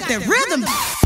got that rhythm.